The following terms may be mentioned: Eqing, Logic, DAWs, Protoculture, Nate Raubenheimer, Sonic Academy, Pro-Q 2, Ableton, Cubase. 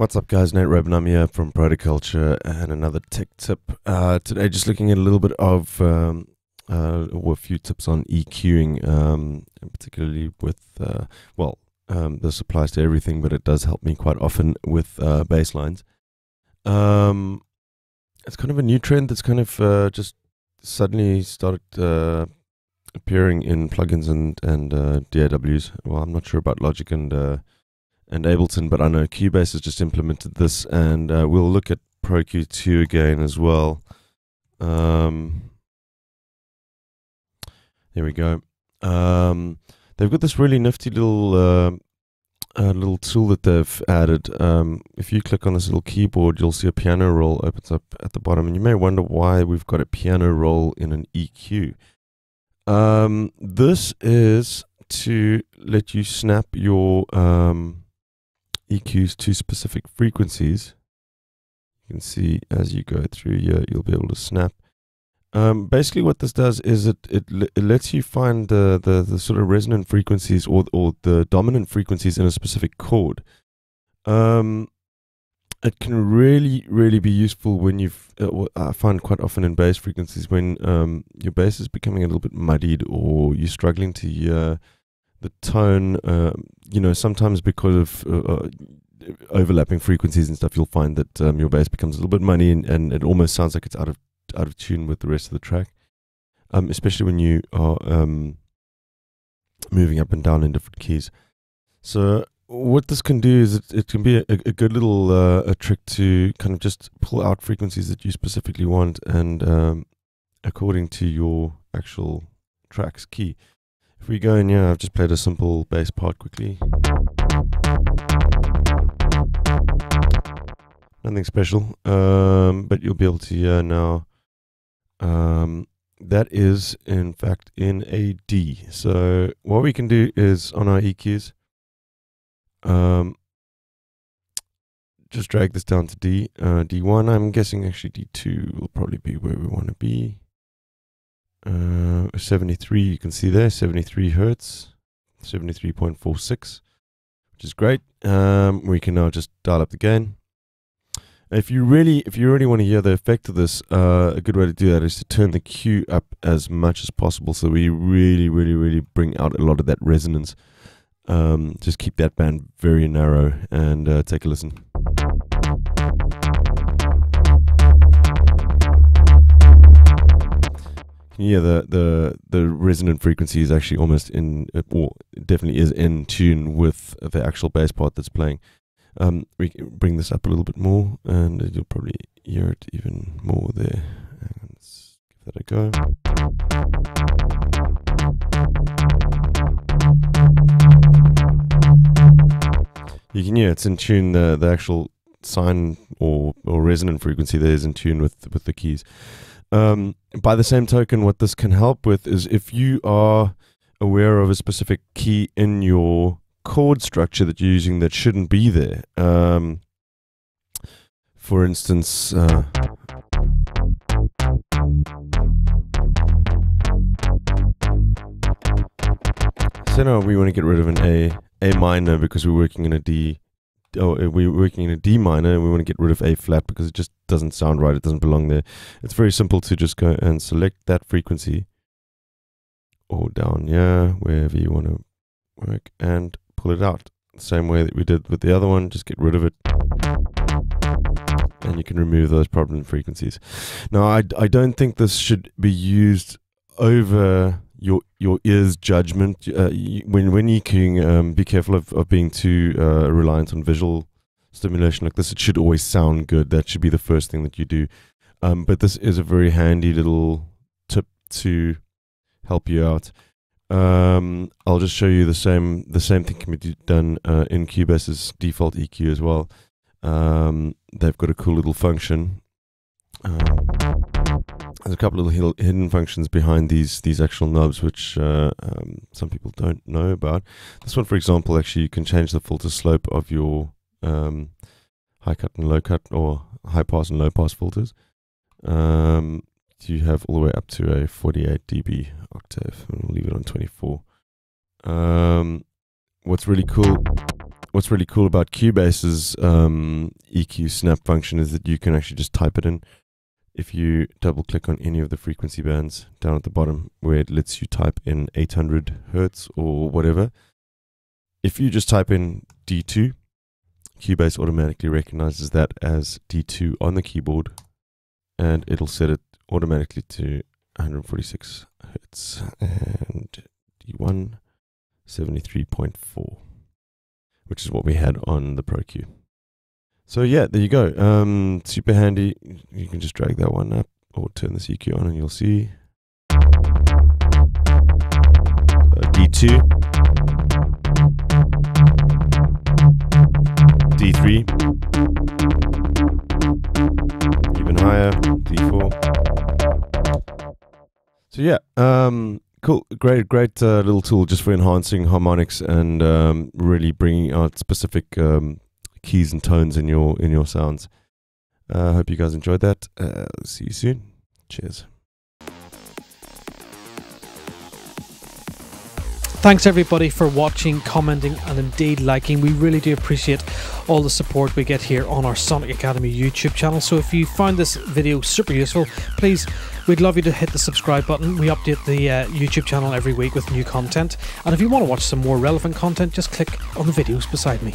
What's up, guys? Nate Raubenheimer here from Protoculture and another tech tip. Today, just looking at a little bit of a few tips on EQing, particularly with, this applies to everything, but it does help me quite often with bass lines. It's kind of a new trend that's kind of just suddenly started appearing in plugins and DAWs. Well, I'm not sure about Logic and Ableton, but I know Cubase has just implemented this, and we'll look at Pro-Q 2 again as well. There we go. They've got this really nifty little tool that they've added. If you click on this little keyboard, you'll see a piano roll opens up at the bottom, and you may wonder why we've got a piano roll in an EQ. This is to let you snap your EQs to specific frequencies. You can see as you go through here, you'll be able to snap. Basically, what this does is it lets you find the sort of resonant frequencies or the dominant frequencies in a specific chord. It can really, really be useful when I find quite often in bass frequencies when your bass is becoming a little bit muddied or you're struggling to hear the tone, sometimes because of overlapping frequencies and stuff, you'll find that your bass becomes a little bit muddy and it almost sounds like it's out of tune with the rest of the track, especially when you are moving up and down in different keys. So what this can do is it can be a good little trick to kind of just pull out frequencies that you specifically want and according to your actual track's key. If we go in here, I've just played a simple bass part quickly. Nothing special, but you'll be able to hear now. That is, in fact, in a D. So what we can do is, on our EQs, just drag this down to D. D1, I'm guessing actually D2 will probably be where we want to be. 73, you can see there, 73 hertz, 73.46, which is great. We can now just dial up the gain. If you really want to hear the effect of this, a good way to do that is to turn the Q up as much as possible, so we really, really, really bring out a lot of that resonance. Just keep that band very narrow and take a listen. Yeah, the resonant frequency is actually almost in, or definitely is in tune with the actual bass part that's playing. We can bring this up a little bit more, and you'll probably hear it even more there. Let's give that a go. You can hear it's in tune. The actual sine or resonant frequency there is in tune with the keys. By the same token, what this can help with is if you are aware of a specific key in your chord structure that you're using that shouldn't be there. For instance, so now we want to get rid of an A minor because we're working in a D. Oh, we're working in a D minor and we want to get rid of A flat because it just doesn't sound right, it doesn't belong there. It's very simple to just go and select that frequency or down here, wherever you want to work, and pull it out. The same way that we did with the other one, just get rid of it. And you can remove those problem frequencies. Now, I don't think this should be used over your ears' judgment. When EQing, be careful of being too reliant on visual stimulation like this. It should always sound good. That should be the first thing that you do. But this is a very handy little tip to help you out. I'll just show you the same thing can be done in Cubase's default EQ as well. They've got a cool little function. There's a couple of little hidden functions behind these actual knobs, which some people don't know about. This one, for example, actually you can change the filter slope of your high cut and low cut, or high pass and low pass filters. You have all the way up to a 48 dB octave, and we'll leave it on 24. What's really cool what's really cool about Cubase's EQ snap function is that you can actually just type it in. If you double click on any of the frequency bands down at the bottom where it lets you type in 800 Hertz or whatever, if you just type in D2, Cubase automatically recognizes that as D2 on the keyboard, and it'll set it automatically to 146 Hertz, and D1 73.4, which is what we had on the Pro-Q. So yeah, there you go. Super handy. You can just drag that one up or turn this EQ on and you'll see. D2. D3. Even higher. D4. So yeah, cool. Great little tool just for enhancing harmonics and really bringing out specific keys and tones in your sounds. I hope you guys enjoyed that. See you soon. Cheers. Thanks everybody for watching, commenting, and indeed liking. We really do appreciate all the support we get here on our Sonic Academy YouTube channel. So if you found this video super useful, please, we'd love you to hit the subscribe button. We update the YouTube channel every week with new content. And if you want to watch some more relevant content, just click on the videos beside me.